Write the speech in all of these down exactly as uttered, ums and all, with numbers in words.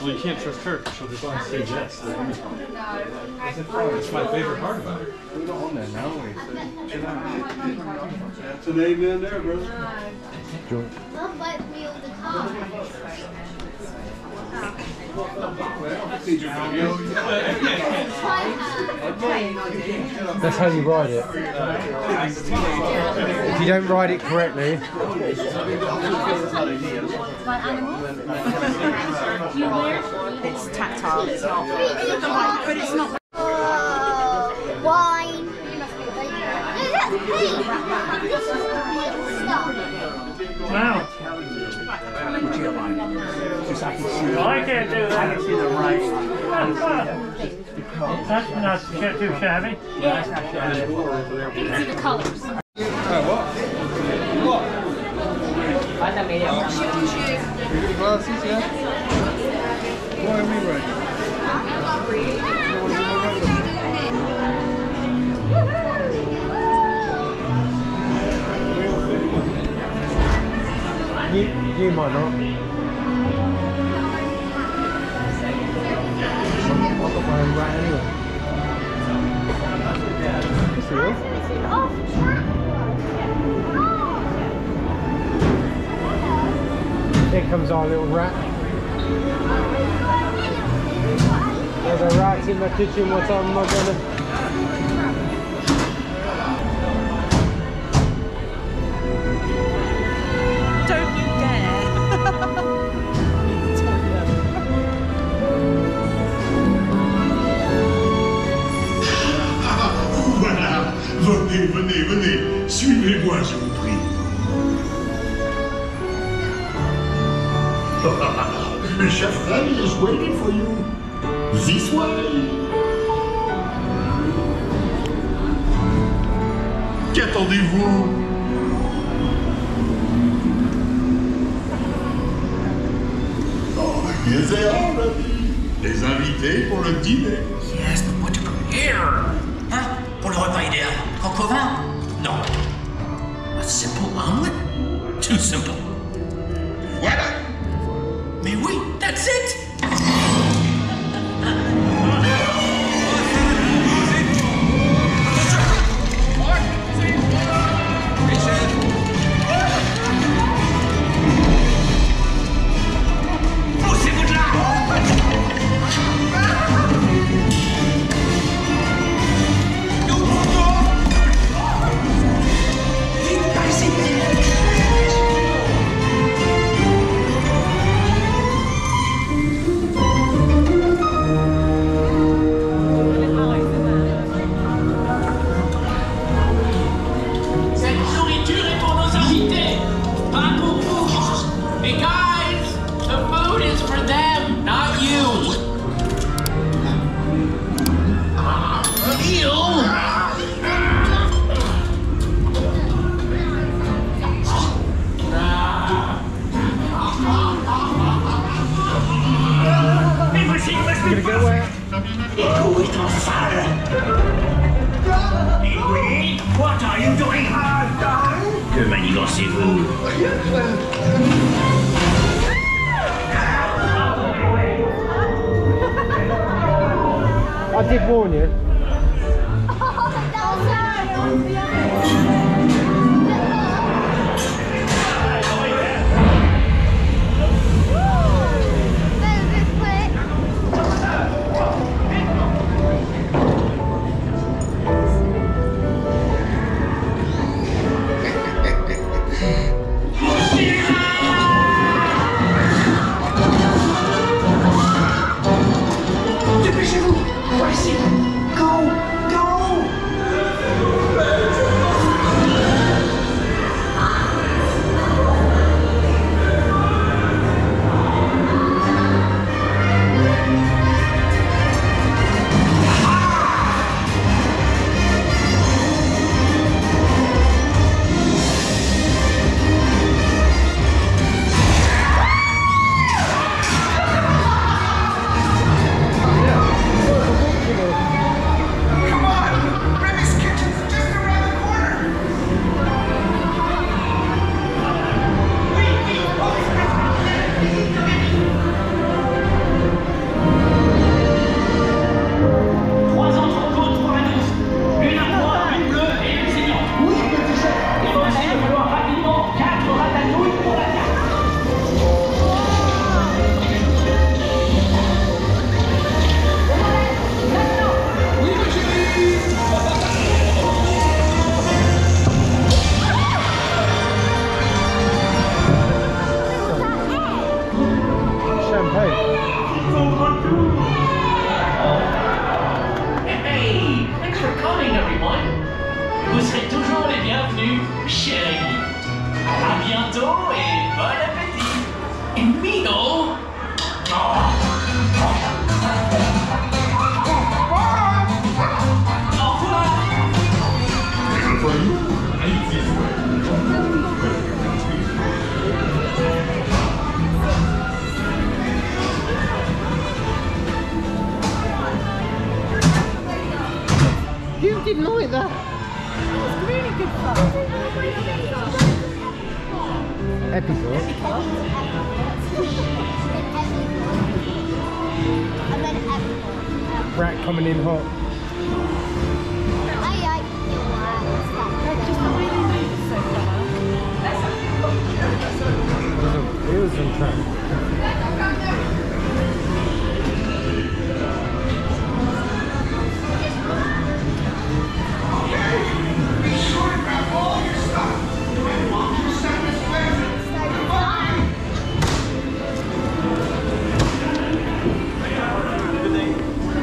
Well, you can't trust her because she'll just want to say yes. That's my favorite part about her. We don't own that now. That's an amen there, bro. Don't let me on the car. That's how you ride it. If you don't ride it correctly. It's tactile, it's not. But it's not. Oh, wine. Wow. I can't do that. I can see the right. That's not too shabby. Yeah, that's not shabby. You can see the colors. What? You, you might not. I'm not wearing that anyway. It's real. Here comes our little rat. There's a rat in the kitchen. What am I gonna do? Venez, venez, venez, suivez-moi, je vous prie. The chef-ready is waiting for you. This way. Qu'attendez-vous? Oh, yes, they are ready. Les invités pour le dîner. Yes, but what to prepare? Huh? Pour le repas idéal. Coquevin? No. A simple omelette? Too simple. Voilà! Mais oui, that's it! I did warn you. Dépêchez-vous! Hey, thanks for coming, everyone. Vous serez toujours les bienvenus, chérie. À bientôt et bon appétit. Et Mino. Oh. You didn't like that. It was really good fun. Epic. Rat coming in hot. I like the one. Just the way they move so far. It was on track.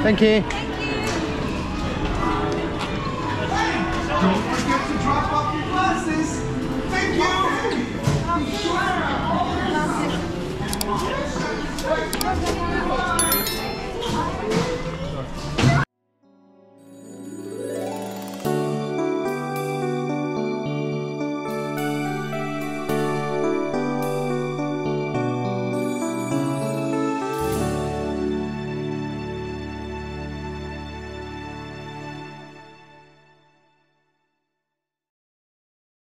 Thank you. Thank you. Hey, don't forget to drop off your glasses. Thank you.